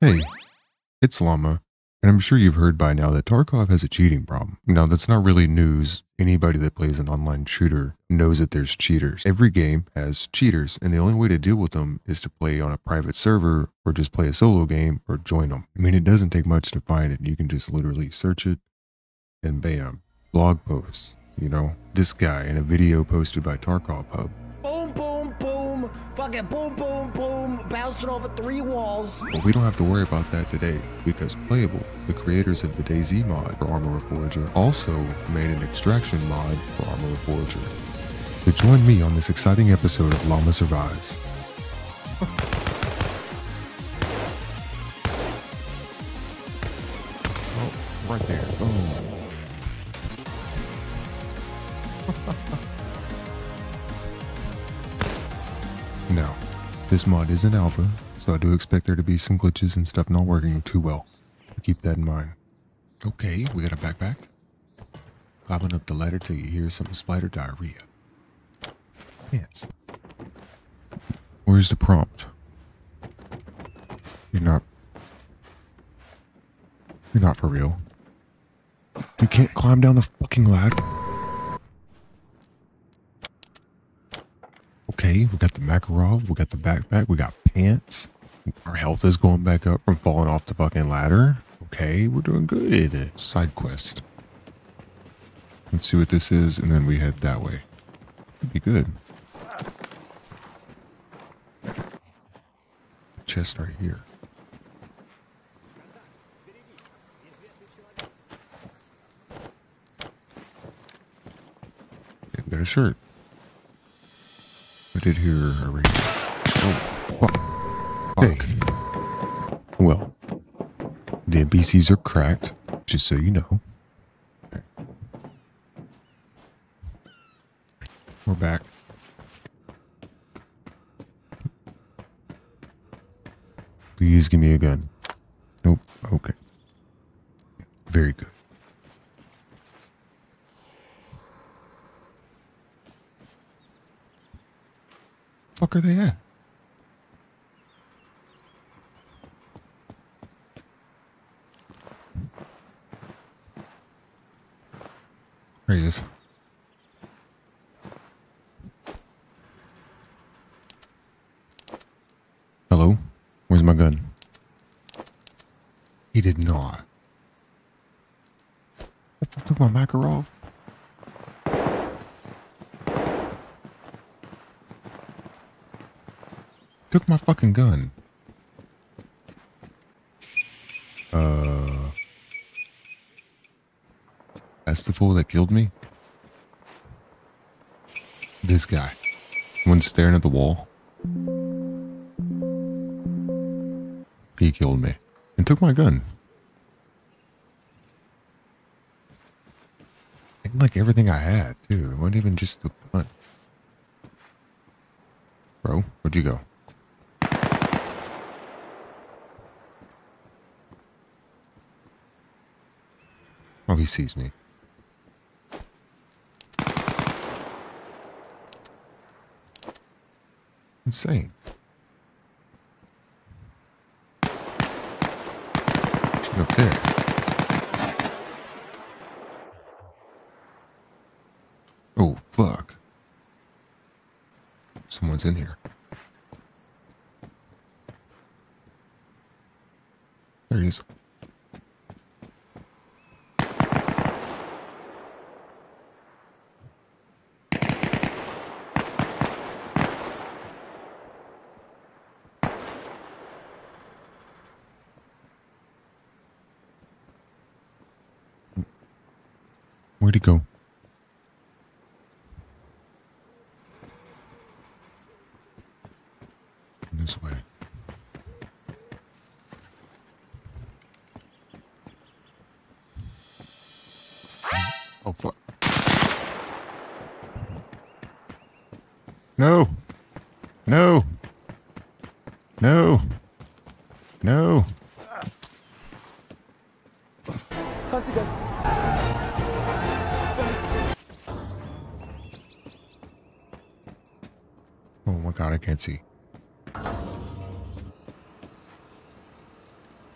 Hey, it's Llama, and I'm sure you've heard by now that Tarkov has a cheating problem. Now, that's not really news. Anybody that plays an online shooter knows that there's cheaters. Every game has cheaters, and the only way to deal with them is to play on a private server or just play a solo game or join them. I mean, it doesn't take much to find it. You can just literally search it and bam, blog posts, you know. This guy in a video posted by Tarkov Hub. Boom, boom, boom, fucking boom, boom, boom. Bouncing over three walls. But we don't have to worry about that today, because Playable, the creators of the DayZ mod for Arma Reforger, also made an extraction mod for Arma Reforger. So join me on this exciting episode of Llama Survives. Oh, right there. Oh. Now, this mod is in alpha, so I do expect there to be some glitches and stuff not working too well. Keep that in mind. Okay, we got a backpack. Climbing up the ladder till you hear some spider diarrhea. Pants. Where's the prompt? You're not for real. You can't climb down the fucking ladder. Okay, we got the Makarov, we got the backpack, we got pants. Our health is going back up from falling off the fucking ladder. Okay, we're doing good. Side quest. Let's see what this is, and then we head that way. Could be good. Chest right here. Okay, we got a shirt. I did hear her ring. Oh, fuck. Hey. Well, the NPCs are cracked, just so you know. Okay. We're back. Please give me a gun. Nope. Okay. Very good. Fuck are they at? There he is. Hello? Where's my gun? He did not. I took my Makarov. Took my fucking gun. That's the fool that killed me? This guy. One staring at the wall. He killed me and took my gun. And like everything I had, too. It wasn't even just the gun. Bro, where'd you go? Oh, he sees me. Insane. Shouldn't up there. Oh, fuck. Someone's in here. There he is. Where'd he go? This way. Oh, fuck. No! No! No! No! Time to go. God, I can't see.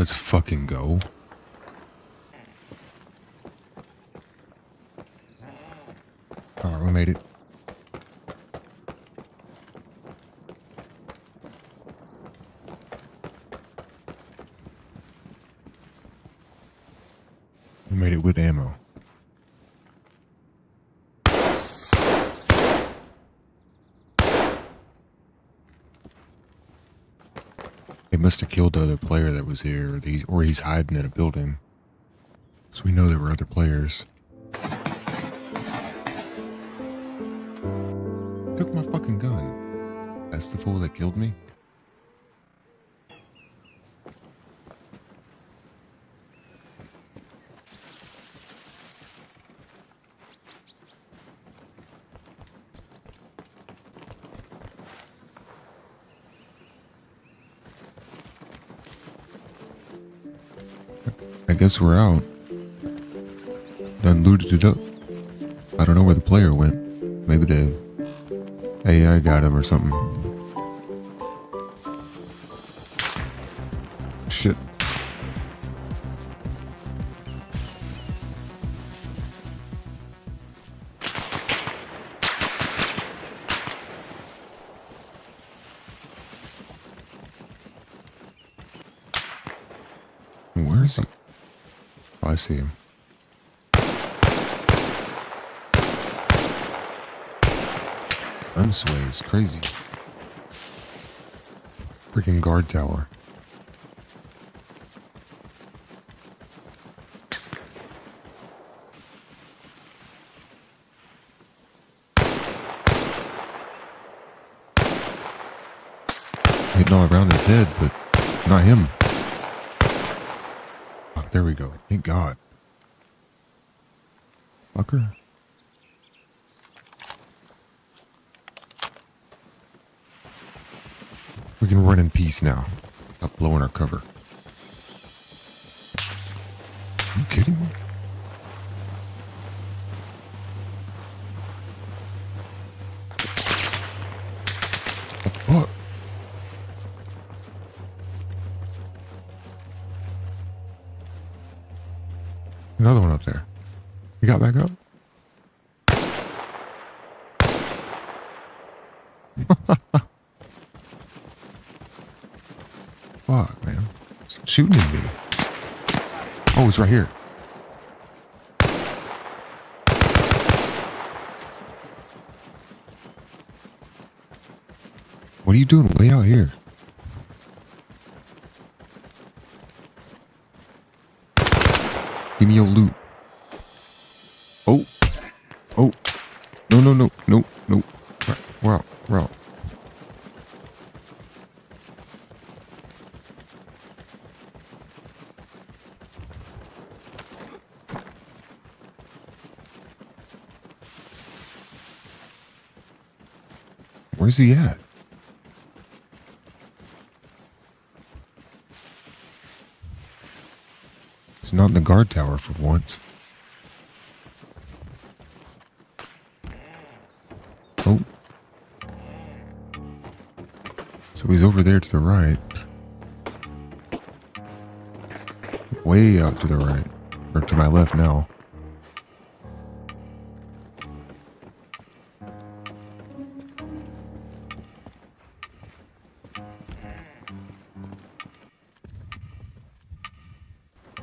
Let's fucking go. Alright, we made it. We made it with ammo. They must have killed the other player that was here, or he's hiding in a building. So we know there were other players. Took my fucking gun. That's the fool that killed me. I guess we're out. Done looted it up. I don't know where the player went. Maybe the AI got him or something. Shit. Where is he? Oh, I see him. Unsway is crazy. Freaking guard tower. Hitting all around his head, but not him. Oh, there we go. Thank God. Fucker. We can run in peace now. Stop blowing our cover. Are you kidding me? What the fuck? Another one up there. You got back up? Fuck, man. It's shooting at me. Oh, it's right here. What are you doing way out here? Give me your loot. Oh. Oh. No, no, no. No, no. We're out. We're out. Where's he at? He's not in the guard tower for once. Oh. So he's over there to the right. Way out to the right. Or to my left now.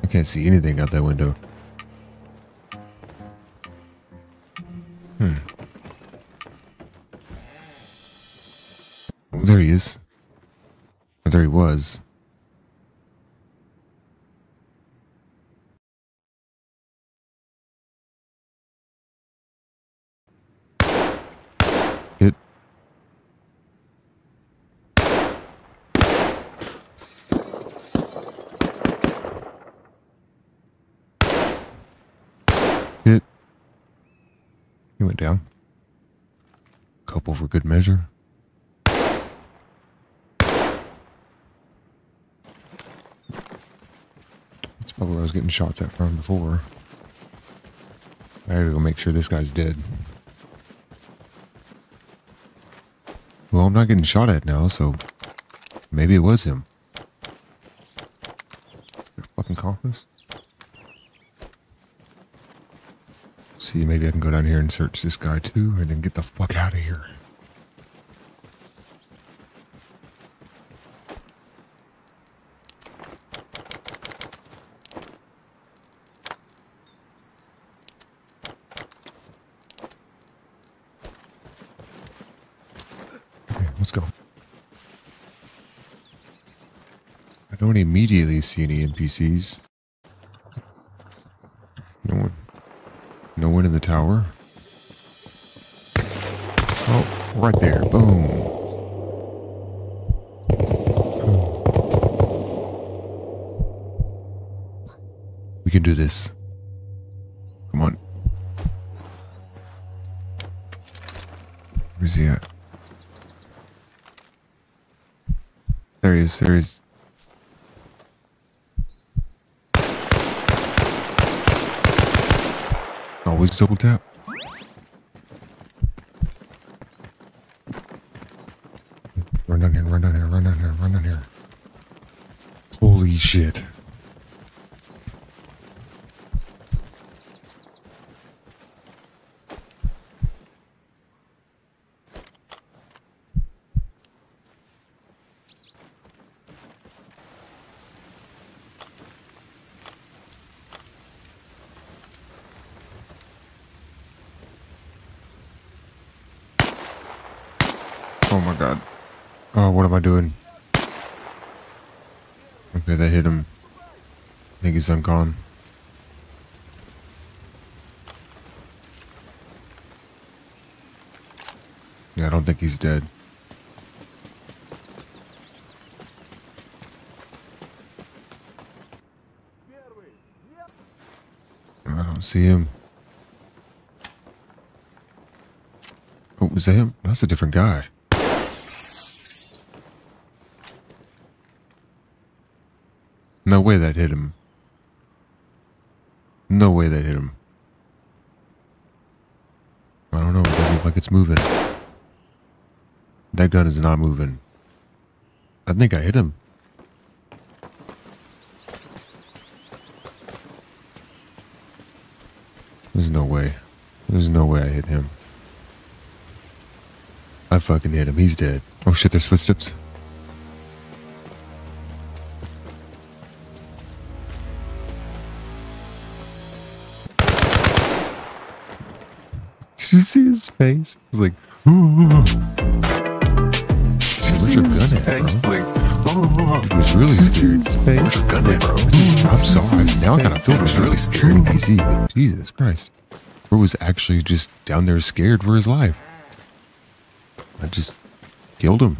I can't see anything out that window. Hmm. Oh, there he is. Or there he was. Hit. He went down. Couple for good measure. That's probably where I was getting shots at from before. I gotta go make sure this guy's dead. Well, I'm not getting shot at now, so maybe it was him. fucking compass? See, maybe I can go down here and search this guy too, and then get the fuck out of here. I don't immediately see any NPCs. No one in the tower. Oh, right there. Boom. Oh. We can do this. Come on. Where's he at? There he is. There he is. Always double tap. Run down here, run down here, run down here, run down here. Holy shit. Doing okay, that hit him. I think he's gone. Yeah, I don't think he's dead. I don't see him. Oh, was that him? That's a different guy. No way that hit him. No way that hit him. I don't know. It doesn't look like it's moving. That gun is not moving. I think I hit him. There's no way. There's no way I hit him. I fucking hit him. He's dead. Oh shit, there's footsteps. Did you see his face? He's like, oh. Where's your gun at, bro? Like, oh. It was really scared. Where's your gun at, bro? I'm sorry. Now I kind of feel it was really scared. NPC. Jesus Christ. Bro was actually just down there scared for his life. I just killed him.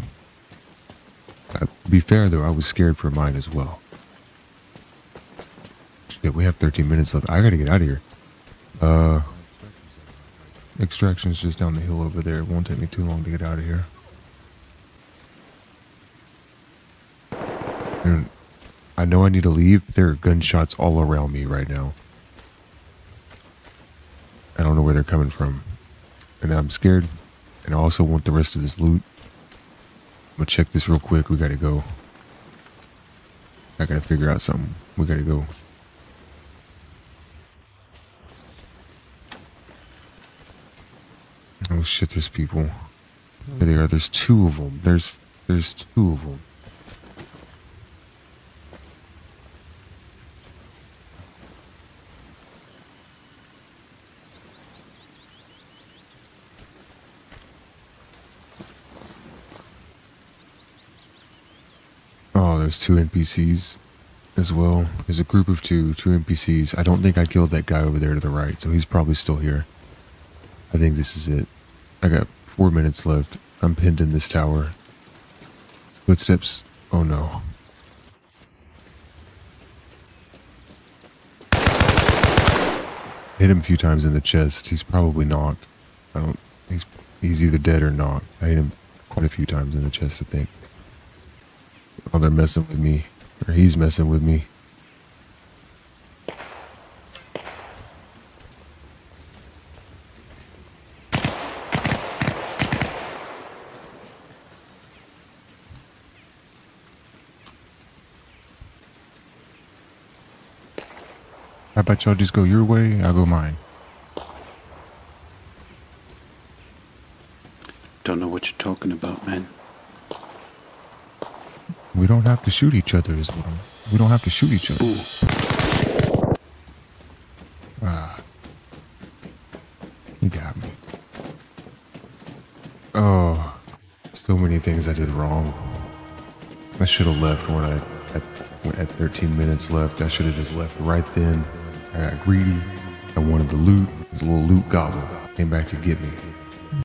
To be fair, though, I was scared for mine as well. Shit, we have 13 minutes left. I gotta get out of here. Extraction's just down the hill over there. It won't take me too long to get out of here. And I know I need to leave. There are gunshots all around me right now. I don't know where they're coming from. And I'm scared. And I also want the rest of this loot. I'm gonna check this real quick. We gotta go. I gotta figure out something. We gotta go. Oh shit, there's people. There they are, there's two of them. There's two of them. Oh, there's two NPCs as well. There's a group of two NPCs. I don't think I killed that guy over there to the right, so he's probably still here. I think this is it. I got 4 minutes left. I'm pinned in this tower. Footsteps. Oh no. Hit him a few times in the chest. He's probably knocked. I don't. He's either dead or knocked. I hit him quite a few times in the chest, I think. Oh, they're messing with me, or he's messing with me. How about y'all just go your way, I'll go mine. Don't know what you're talking about, man. We don't have to shoot each other is what I'm... We don't have to shoot each other. Ooh. Ah. You got me. Oh. So many things I did wrong. I should have left when at 13 minutes left. I should have just left right then. I got greedy. I wanted the loot. There's a little loot goblin. Came back to get me.